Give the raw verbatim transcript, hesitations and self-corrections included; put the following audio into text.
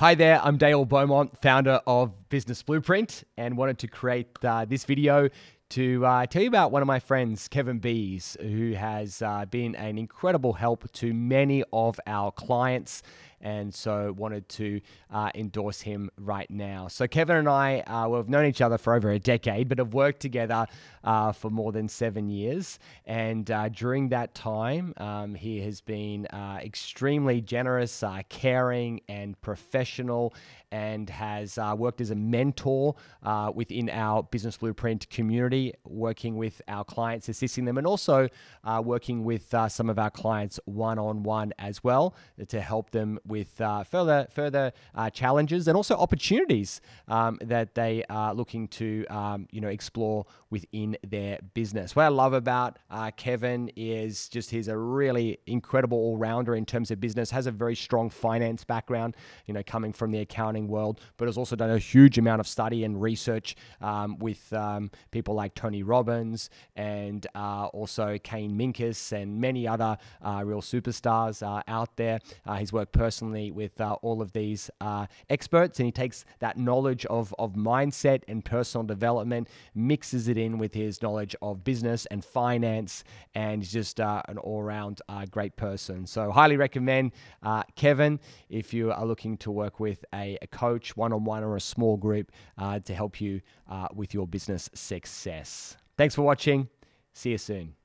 Hi there, I'm Dale Beaumont, founder of Business Blueprint, and wanted to create uh, this video to uh, tell you about one of my friends, Kevin Bees, who has uh, been an incredible help to many of our clients, and so wanted to uh, endorse him right now. So Kevin and I, uh, well, we've known each other for over a decade, but have worked together uh, for more than seven years. And uh, during that time, um, he has been uh, extremely generous, uh, caring, and professional, and has uh, worked as a mentor uh, within our Business Blueprint community, working with our clients, assisting them, and also uh, working with uh, some of our clients one-on-one as well to help them with uh, further further uh, challenges and also opportunities um, that they are looking to um, you know explore within their business. What I love about uh, Kevin is just he's a really incredible all-rounder in terms of business, has a very strong finance background, you know, coming from the accounting world, but has also done a huge amount of study and research um, with um, people like Tony Robbins and uh, also Cain Minkus and many other uh, real superstars uh, out there. Uh, he's worked personally with uh, all of these uh, experts, and he takes that knowledge of, of mindset and personal development, mixes it in with his knowledge of business and finance, and he's just uh, an all-round uh, great person. So highly recommend uh, Kevin if you are looking to work with a, a coach one-on-one or a small group uh, to help you uh, with your business success. Thanks for watching. See you soon.